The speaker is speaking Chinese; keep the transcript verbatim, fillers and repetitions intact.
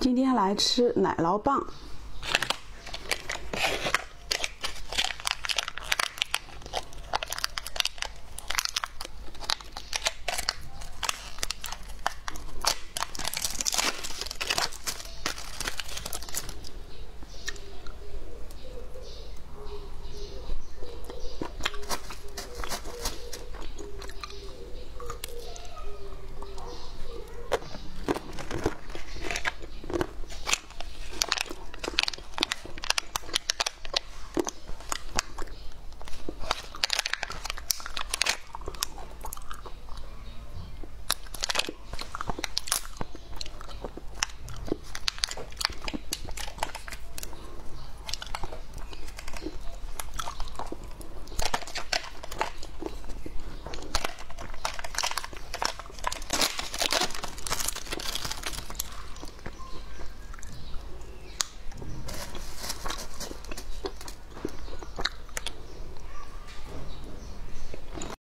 今天来吃奶酪棒。